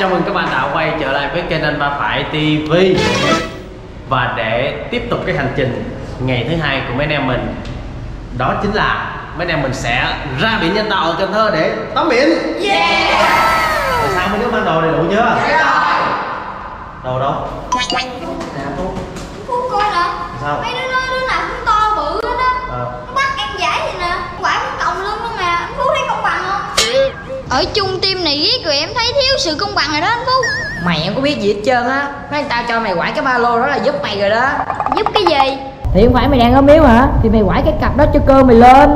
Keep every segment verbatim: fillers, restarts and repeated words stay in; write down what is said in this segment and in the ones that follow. Chào mừng các bạn đã quay trở lại với kênh Anh Ba Phải ti vi. Và để tiếp tục cái hành trình ngày thứ hai của mấy anh em mình, đó chính là mấy anh em mình sẽ ra biển nhân tạo ở Cần Thơ để tắm biển. Yeah! Tại sao mấy đứa mang đồ đầy đủ chưa? Đấy rồi. Đồ đâu? Nè Phúc. Phúc coi nè. Sao? Mấy đứa nó nào cũng to bự hết á. À. Nó bắt ăn giải gì nè. Quả cũng cộng luôn đó nè. Phú thấy công bằng không? Ở chung team này ghét rồi, em thấy thiếu sự công bằng rồi đó anh Phú. Mày em có biết gì hết trơn á. Mấy tao cho mày quải cái ba lô đó là giúp mày rồi đó. Giúp cái gì? Thì không phải mày đang ốm yếu hả? Thì mày quải cái cặp đó cho cơ mày lên.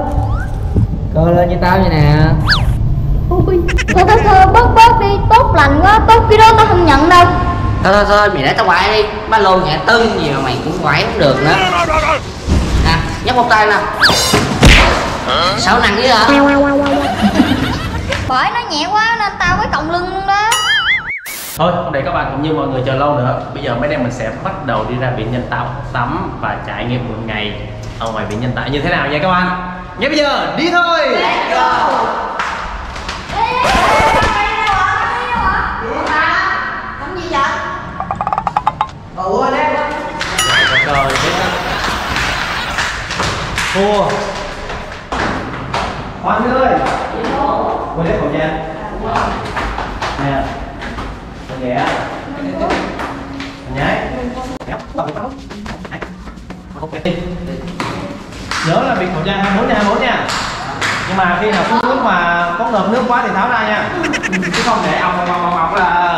Cơ lên như tao vậy nè. Ôi, thôi thôi thôi, bớt bớt đi, tốt lành quá, tốt cái đó tao không nhận đâu. Thôi thôi thôi, mày để tao quải đi. Ba lô nhẹ tưng gì mà mày cũng quải không được nữa. Nè, nhấc một tay nè. Sao nặng dữ hả? Bởi nó nhẹ quá nên tao mới cộng lưng luôn đó. Thôi không để các bạn cũng như mọi người chờ lâu nữa. Bây giờ mấy đêm mình sẽ bắt đầu đi ra biển nhân tạo tắm và trải nghiệm một ngày ở ngoài biển nhân tạo như thế nào nha các bạn. Ngay bây giờ đi thôi. Let's go. Tắm gì vậy? Ủa đấy. Trời ơi. Hoàng ơi. Quay lấy khẩu trang. Nè. Nhé. Nhé. Nhớ là việc khẩu trang hai mươi bốn nha, hai mươi bốn nha. Nhưng mà khi nào phút nước mà có ngợp nước quá thì tháo ra nha. Chứ không để ong ong ong ong là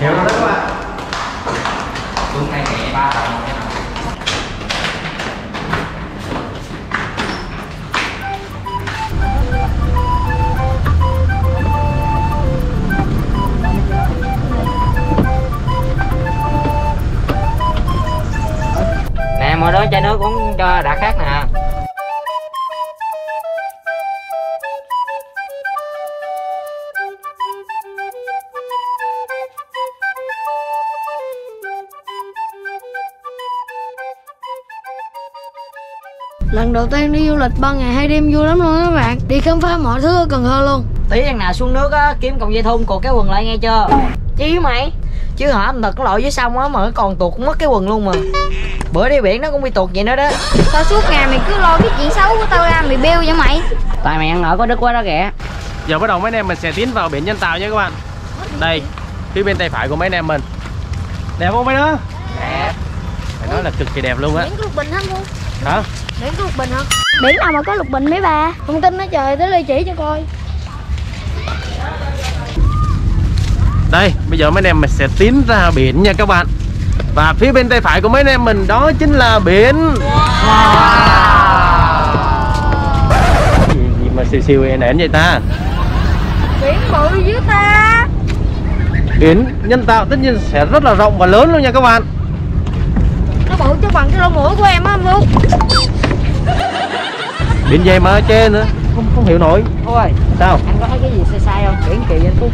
hiểu rồi đó các bạn. Bưng hai nhẹ ba tầng. Mọi đứa chai nước cũng cho đã khác nè. Lần đầu tiên đi du lịch ba ngày hai đêm vui lắm luôn các bạn. Đi khám phá mọi thứ ở Cần Thơ luôn. Tí thằng nào xuống nước á, kiếm cọng dây thun cột cái quần lại nghe chưa? Chí mày. Chứ hả, anh thật cái lội dưới sông á mà còn tuột mất cái quần luôn mà. Bữa đi biển nó cũng bị tuột vậy nữa đó. Tao suốt ngày mày cứ lo cái chuyện xấu của tao ra mày bêu vậy mày. Tại mày ăn ở có đứt quá đó kìa. Giờ bắt đầu mấy anh em mình sẽ tiến vào biển nhân tạo nha các bạn. Đây, phía bên tay phải của mấy anh em mình. Đẹp không mấy đứa? Đẹp. Phải nói là cực kỳ đẹp luôn á. Biển có lục bình hả cô? Hả? Biển có lục bình hả? Biển nào mà có lục bình mấy bà? Không tin nó trời, tới đây chỉ cho coi. Đây, bây giờ mấy anh em mình sẽ tiến ra biển nha các bạn. Và phía bên tay phải của mấy anh em mình đó chính là biển. Wow. Wow. Gì, gì mà siêu siêu nén vậy ta? Biển bự dữ ta. Biển nhân tạo tất nhiên sẽ rất là rộng và lớn luôn nha các bạn. Nó bự chứ bằng cái lỗ mũi của em á anh Phúc. Biển dây mà chê nữa, không, không hiểu nổi. Thôi, sao? Anh có thấy cái gì sai sai không? Biển kỳ anh Phúc.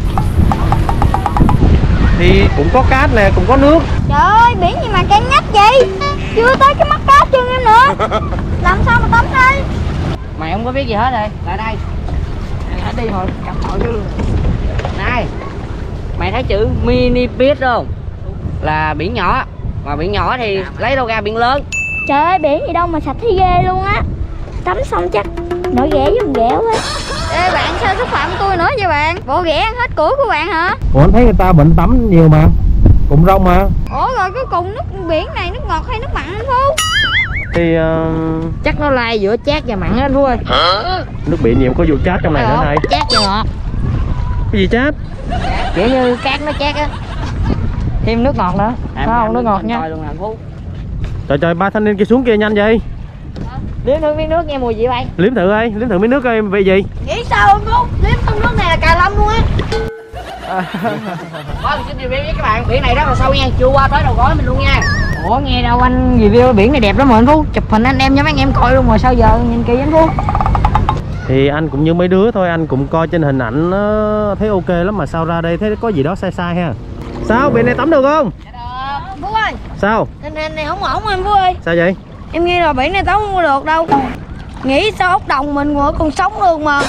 Thì cũng có cát nè, cũng có nước. Trời ơi, biển gì mà cay nhách vậy? Chưa tới cái mắt cá chân em nữa. Làm sao mà tắm đây? Mày không có biết gì hết rồi. Lại đây. Mày đi hồi, cầm hội vô luôn. Này, mày thấy chữ mini beach không? Là biển nhỏ. Mà biển nhỏ thì lấy đâu ra biển lớn. Trời ơi, biển gì đâu mà sạch thấy ghê luôn á. Tắm xong chắc nổi ghẻ với con ghẻ quá. Ê bạn, sao xúc phạm tôi nữa vậy bạn? Bộ ghẻ ăn hết củi của bạn hả? Ủa anh thấy người ta bệnh tắm nhiều mà. Cũng rong mà. Ủa rồi cuối cùng nước biển này nước ngọt hay nước mặn anh Phú? Thì uh... chắc nó lai giữa chát và mặn anh Phú ơi. Nước biển nhiều có vụ chát trong này nữa này. Chát và ngọt. Cái gì chát? Kiểu như cát nó chát á. Thêm nước ngọt nữa. Em không, nước ngọt nha. Luôn anh Phú. Trời trời, ba thanh niên kia xuống kia nhanh vậy. Liếm thử miếng nước nghe mùi gì vậy? Liếm thử ơi, liếm thử miếng nước coi vị gì? Nghĩ sao anh Phúc? Liếm thử nước này là cà lâm luôn á. Có mình xin review với các bạn, biển này rất là sâu nha, chưa qua tới đầu gối mình luôn nha. Ủa nghe đâu anh review biển này đẹp lắm mà anh Phú, chụp hình anh em nhóm anh em coi luôn rồi sao giờ nhìn kỹ anh Phú. Thì anh cũng như mấy đứa thôi, anh cũng coi trên hình ảnh nó thấy ok lắm mà sao ra đây thấy có gì đó sai sai ha. Sao biển này tắm được không? Dạ được. Phú ơi. Sao? Tình hình này không ổn anh Phú ơi. Sao vậy? Em nghĩ là biển này tắm không được đâu. Nghĩ sao ốc đồng mình ngồi còn sống được mà.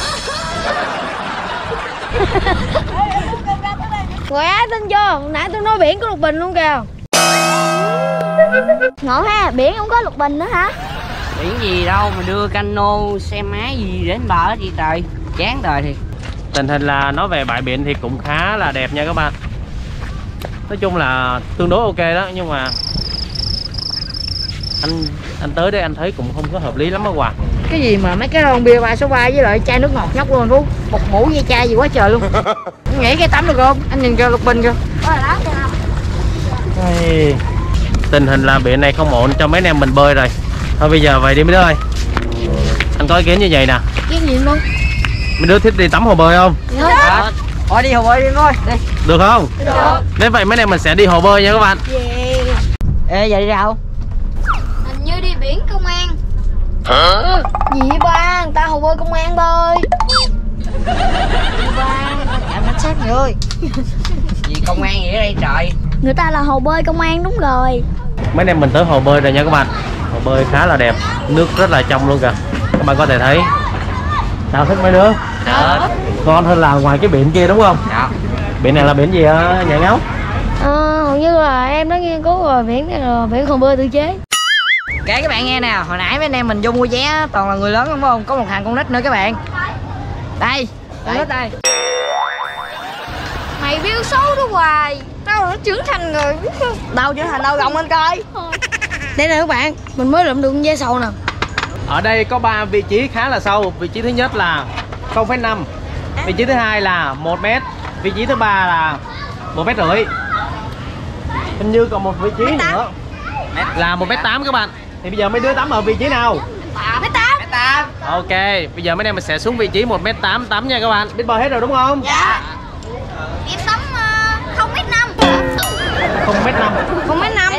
Quá tin vô, nãy tôi nói biển có lục bình luôn kìa. Ngộ ha, biển không có lục bình nữa hả? Biển gì đâu mà đưa cano, xe máy gì đến bờ gì trời, chán đời thiệt. Tình hình là nói về bãi biển thì cũng khá là đẹp nha các bạn. Nói chung là tương đối ok đó, nhưng mà anh anh tới đây anh thấy cũng không có hợp lý lắm á Hoàng. Cái gì mà mấy cái lon bia ba số ba với lại chai nước ngọt nhóc luôn Phú. Một mũ với chai gì quá trời luôn. Anh nghĩ cái tắm được không? Anh nhìn kêu lục bình kìa. Tình hình là biển này không ổn cho mấy anh em mình bơi rồi. Thôi bây giờ vậy đi mấy đứa ơi. Anh có ý kiến như vậy nè. Ý kiến gì luôn? Mấy đứa thích đi tắm hồ bơi không? Được. Được. Thôi đi hồ bơi đi thôi. Đi. Được không? Được. Nếu vậy mấy anh em mình sẽ đi hồ bơi nha các bạn. Yeah. Ê giờ đi ra không? Hình như đi biển công an. Hả? Gì vậy ba? Người ta hồ bơi công an bơi. Ba, cảnh sát người ơi. Gì công an gì ở đây trời? Người ta là hồ bơi công an đúng rồi. Mấy anh em mình tới hồ bơi rồi nha các bạn. Hồ bơi khá là đẹp, nước rất là trong luôn kìa. Các bạn có thể thấy. Tao thích mấy đứa. Được. Ngon hơn là ngoài cái biển kia đúng không? Được. Biển này là biển gì hả Nhãn Ngáo? Ờ, hầu như là em đã nghiên cứu rồi, biển này là biển hồ bơi tự chế. Kể các bạn nghe nè, hồi nãy mấy anh em mình vô mua vé toàn là người lớn đúng không? Có một thằng con nít nữa các bạn. Đây, con nít đây. Mày biết xấu đó hoài. Tao đã trưởng thành rồi biết không? Đâu trưởng thành đâu, gồng lên coi. Đây nè các bạn, mình mới lượm được con dê sầu nè. Ở đây có ba vị trí khá là sâu. Vị trí thứ nhất là không phẩy năm, vị trí thứ hai là một mét, vị trí thứ ba là một mét rưỡi. Hình như còn một vị trí nữa là một mét tám các bạn. Thì bây giờ mấy đứa tắm ở vị trí nào? một mét tám. Ok, bây giờ mấy anh em mình sẽ xuống vị trí một mét tám tắm nha các bạn. Biết bơi hết rồi đúng không? Dạ. Em tắm không phẩy năm. không phẩy năm.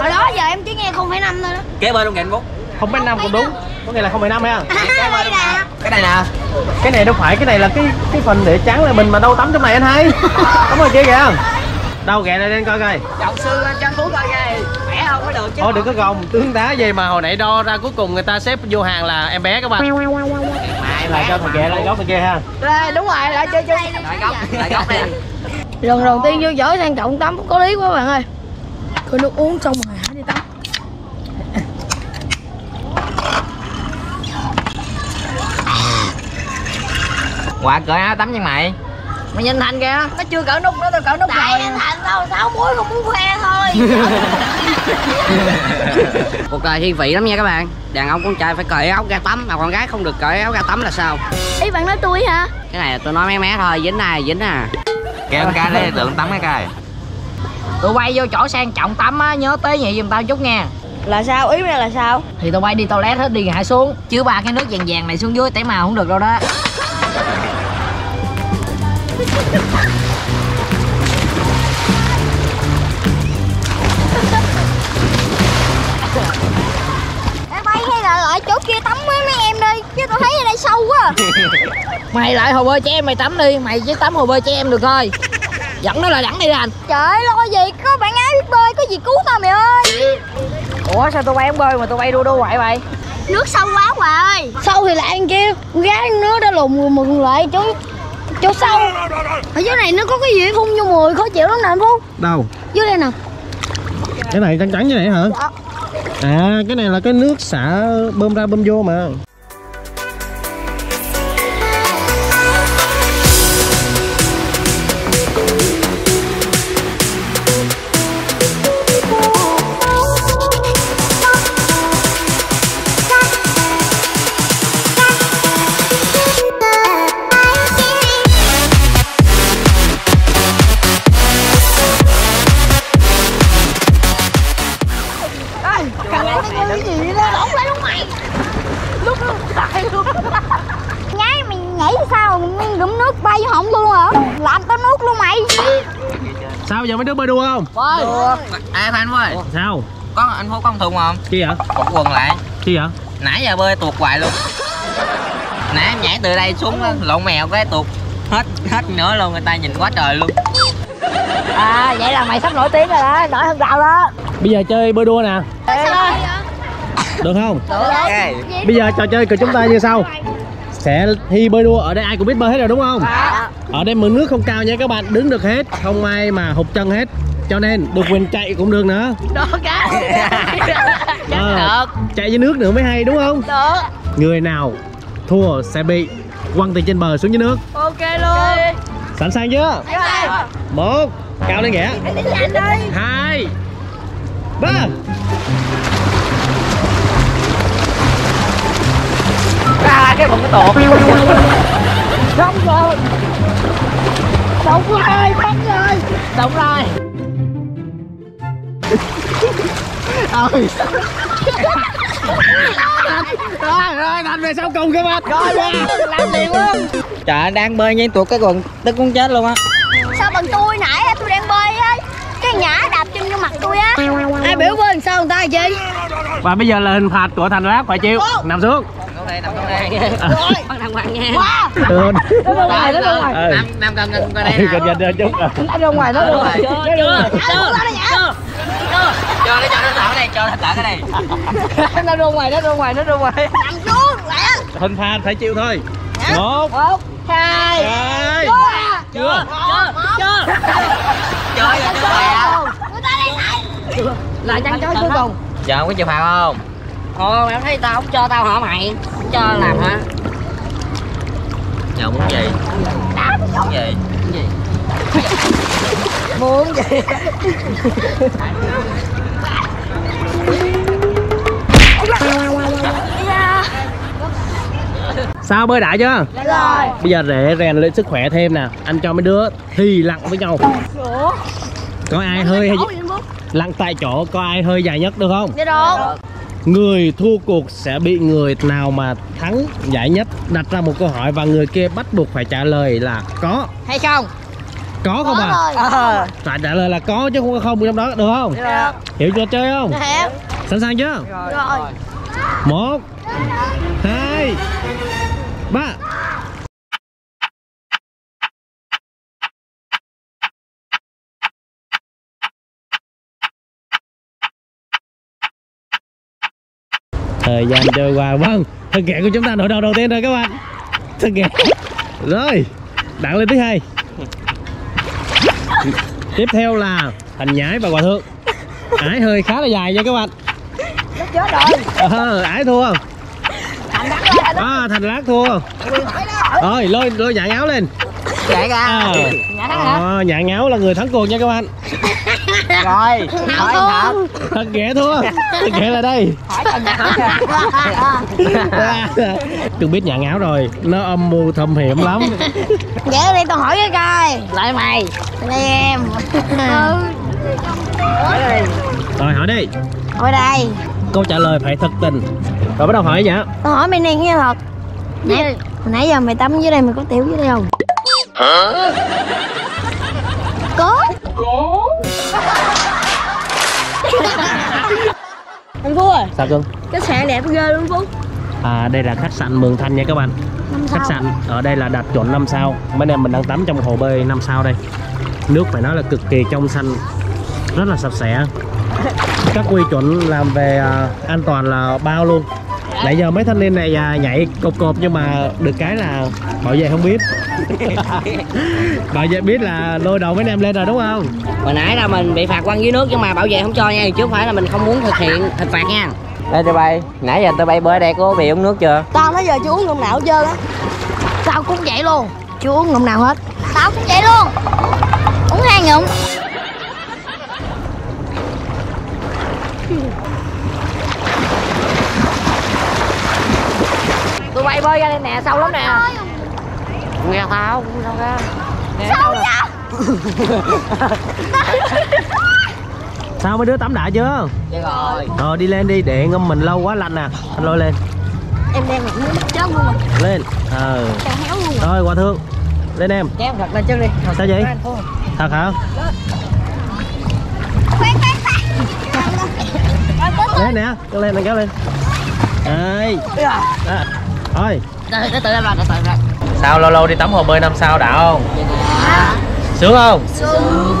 Hồi đó giờ em chỉ nghe không phẩy năm thôi đó. Kế bơi luôn kìa anh Phúc. không phẩy năm cũng đúng. Có nghĩa là không phẩy năm ha. Cái này nè. Cái này đâu phải, cái này là cái cái phần để tráng lại mình mà đâu tắm trong này anh hai. Tắm rồi kia kìa. Đâu ghẹ này lên coi coi. Trọng sư anh Trang Phú coi kìa. Mẹ không có được chứ. Thôi đừng có gồng, tướng đá gì mà hồi nãy đo ra cuối cùng người ta xếp vô hàng là em bé các bạn. Lại cho thằng ghẹ lên góc bên kia ha. Đúng rồi, lại chơi chơi. Lại góc, lại góc đi. Lần đầu tiên vô giỏi sang trọng tắm có lý quá bạn ơi. Cứ nước uống xong rồi hả đi tắm. Quả cởi áo tắm như mày. Mày nhìn Thành kìa, nó chưa cởi nút nữa, tao cởi nút rồi. Tại Thành tao sáu muối không muốn khoe thôi. Cuộc đời thi vị lắm nha các bạn. Đàn ông con trai phải cởi áo ra tắm mà con gái không được cởi áo ra tắm là sao? Ý bạn nói tôi hả? Cái này là tôi nói mé mé thôi, dính này dính à. Kêu con cá đấy tượng tắm cái coi. Tụi bay vô chỗ sang trọng tắm á, nhớ tới nhị giùm tao chút nha. Là sao? Ý mày là sao? Thì tụi bay đi toilet hết đi hạ xuống. Chứ ba cái nước vàng vàng này xuống dưới tẩy màu không được đâu đó. Tụi bay hay là ở chỗ kia tắm với mấy em đi. Chứ tao thấy ở đây sâu quá. Mày lại hồ bơi cho em mày tắm đi. Mày chứ tắm hồ bơi cho em được thôi. Dẫn nó là đẳng đi ra anh. Trời ơi lo gì, có bạn gái biết bơi, có gì cứu tao mày ơi. Ủa sao tụi bay không bơi mà tụi bay đu đu hoại vậy? Nước sâu quá hoài. Sâu thì lại ăn kia. Con gái nước đã lùn rồi mừng lại chỗ, chỗ sâu. Ở chỗ này nó có cái gì phun vô mùi, khó chịu lắm nè anh Phú. Đâu? Dưới đây nè. Cái này trắng trắng như này hả? Dạ. À cái này là cái nước xả bơm ra bơm vô mà. Mấy đứa bơi đua không? Bơi. À Thanh ơi. Sao? Có anh Phú có thùng không? Chi vậy? Cột quần lại. Chi vậy? Nãy giờ bơi tuột hoài luôn. Nãy em nhảy từ đây xuống lộn mèo cái tuột hết hết nữa luôn, người ta nhìn quá trời luôn. À vậy là mày sắp nổi tiếng rồi đó, nổi hơn tao đó. Bây giờ chơi bơi đua nè. Được không? Được. Okay. Bây giờ trò chơi của chúng ta như sau. sẽ thi bơi đua. Ở đây ai cũng biết bơi hết rồi đúng không? Dạ. Ở đây mực nước không cao nha các bạn, đứng được hết, không ai mà hụt chân hết, cho nên được quyền chạy cũng được nữa. Được á. Ờ, được. Chạy dưới nước nữa mới hay đúng không? Được. Người nào thua sẽ bị quăng từ trên bờ xuống dưới nước. Ok luôn. Sẵn sàng chưa? Sẵn sàng. Một, cao lên kìa. Hai, ba. À, cái bụng cái tổ. Xong rồi. Xong rồi, bắt rồi. Xong rồi. Rồi. Rồi, rồi, Thành về sau cùng các bạn. Rồi, làm liền luôn. Trời, đang bơi nhanh tuột cái quần tức muốn chết luôn á. Sao bằng tôi nãy á, tôi đang bơi á, cái nhã đạp chân vô mặt tôi á. Ai biểu bơi làm sao người ta vậy? Và bây giờ là hình phạt của Thành lát phải chịu. Nằm xuống. Nằm xuống đây. Rồi, con đàng hoàng nha. Rồi, nó ra ngoài, nó ra ngoài. Nằm nằm nằm coi đây. Còn nhìn ra chút. Nó ra ngoài, nó ra ngoài. Chưa, chưa, chưa. Cho nó cho nó tạo cái này, cho nó tạo cái này. Nó ra ngoài, nó ra ngoài, nó ra ngoài. Nằm xuống, lẹ. Hình phạt phải chịu thôi. Một, hai, chưa, chưa, chưa. Chơi rồi, chơi rồi. Người ta đi lại. Lại chăn chối cuối cùng. Giờ không có chịu phạt không? Thôi em thấy tao không cho tao hả mày? Không cho làm hả? Giờ muốn gì? Muốn gì? Muốn gì? Muốn gì? Sao bơi đại chưa? Đã rồi. Bây giờ để rèn lên sức khỏe thêm nè. Anh cho mấy đứa thì lặn với nhau. Có ai hơi lặn tại chỗ, có ai hơi dài nhất được không? Được. Người thua cuộc sẽ bị người nào mà thắng giải nhất đặt ra một câu hỏi và người kia bắt buộc phải trả lời là có hay không. Có không à? Ờ. Phải trả lời là có chứ không có không trong đó được không? Được. Hiểu chưa, chơi không? Hiểu. Sẵn sàng chưa? Rồi. Rồi. Một, hai, ba. Thời gian trôi qua, vâng, thân kẻ của chúng ta đội đầu đầu tiên rồi các bạn. Thân kẻ. Rồi, đặng lên thứ hai. Tiếp theo là Thành Nhãi và Hòa Thượng. Ải hơi khá là dài nha các bạn. Nó chết rồi. Ờ, Ải thua. Thành lát rồi. À, Thành lát thua. Rồi, lôi lôi Nhã Ngáo lên. Nhã ra. Ờ, Nhã Ngáo là người thắng cuộc nha các bạn. Rồi, hỏi thật. Thật ghẻ thua. Thật ghẻ là đây. Hỏi Thành Nhã. Tôi biết Nhã Ngáo rồi, nó âm mưu thâm hiểm lắm. Vậy đi tao hỏi cái coi. Lại mày. Lại em. Ừ. Rồi hỏi đi. Hỏi đây. Câu trả lời phải thật tình. Rồi bắt đầu hỏi nhá. Tao hỏi mày này nghe thật. Nãy nãy giờ mày tắm dưới đây mày có tiểu dưới đây không? Hả? Có. Có. Anh Phú ơi. Sao cưng? Khách sạn đẹp ghê luôn Phú. À, đây là khách sạn Mường Thanh nha các bạn. Khách sạn ở đây là đạt chuẩn năm sao. Mấy em mình đang tắm trong hồ bơi năm sao đây. Nước phải nói là cực kỳ trong xanh, rất là sạch sẽ. Các quy chuẩn làm về uh, an toàn là bao luôn. Nãy giờ mấy thanh niên này uh, nhảy cộp cộp nhưng mà được cái là bảo vệ không biết. Bảo vệ biết là lôi đầu mấy em lên rồi đúng không? Hồi nãy là mình bị phạt quăng dưới nước nhưng mà bảo vệ không cho nha, chứ không phải là mình không muốn thực hiện hình phạt nha. Đây tụi bay, nãy giờ tụi bay bơi đây có bị uống nước chưa? Tao nãy giờ chưa uống ngụm nào hết trơn á. Tao cũng vậy luôn, chưa uống ngụm nào hết. Tao cũng vậy luôn, uống hai ngụm. Tụi bay bơi ra đây nè, sâu lắm nè. Nghe tao cũng sâu ra. Sâu ra. Sao mấy đứa tắm đã chưa? Dạ rồi. Ờ đi lên đi, để ngâm mình lâu quá lạnh nè. À. Anh lôi lên. Em đang ngủ chết luôn rồi. Lên. Ờ. Chà héo luôn rồi. Rồi Hòa Thượng. Lên em. Kéo thật lên chân đi. Thật sao vậy? Thật hả? Lên nè, kéo lên, kéo lên. Đây. À. Thôi. Để tự em làm, tự em làm. Sao lâu lâu đi tắm hồ bơi năm sao đã không? Đã. Sướng không? Sướng.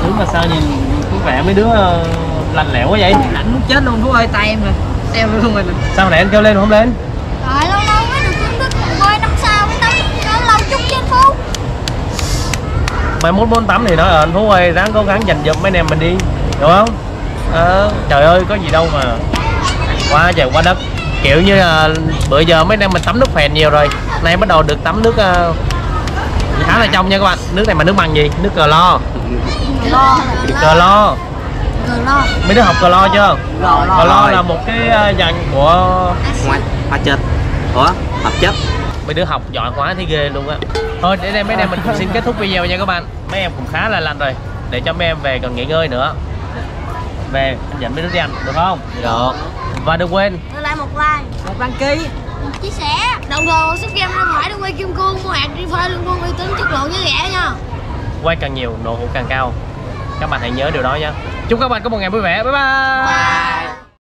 Sướng mà sao nhìn có vẻ mấy đứa lành lẹo quá vậy? Lạnh muốn chết luôn Phú ơi, tay em rồi. Em luôn rồi. Sao nãy anh kêu lên không lên? Trời lâu lâu mới được. mai mốt bốn tắm thì nói ờ anh Phú ơi ráng cố gắng dành dụm mấy anh em mình đi, đúng không? Ờ, trời ơi có gì đâu mà quá trời quá đất, kiểu như là bữa giờ mấy anh em mình tắm nước phèn nhiều rồi, nay bắt đầu được tắm nước uh, khá là trong nha các bạn. Nước này mà nước bằng gì? Nước cờ lo cờ, cờ lo mấy đứa học cờ lo chưa? Cờ lo, lo là một cái dạng của hóa chất, hóa hợp chất. Mấy đứa học giỏi hóa thấy ghê luôn á. Thôi để đây mấy em mình cũng xin kết thúc video nha các bạn. Mấy em cũng khá là lạnh rồi, để cho mấy em về còn nghỉ ngơi nữa. Về anh dẫn mấy đứa đi ăn được không? Được. Và đừng quên đưa lại một like, một đăng ký, một chia sẻ. Đồng hồ sức game ra ngoài đừng quay kim cương, mua hạt refer luôn luôn uy tín chất lượng với rẻ nha. Quay càng nhiều nổ hũ càng cao. Các bạn hãy nhớ điều đó nha. Chúc các bạn có một ngày vui vẻ. Bye bye. Bye.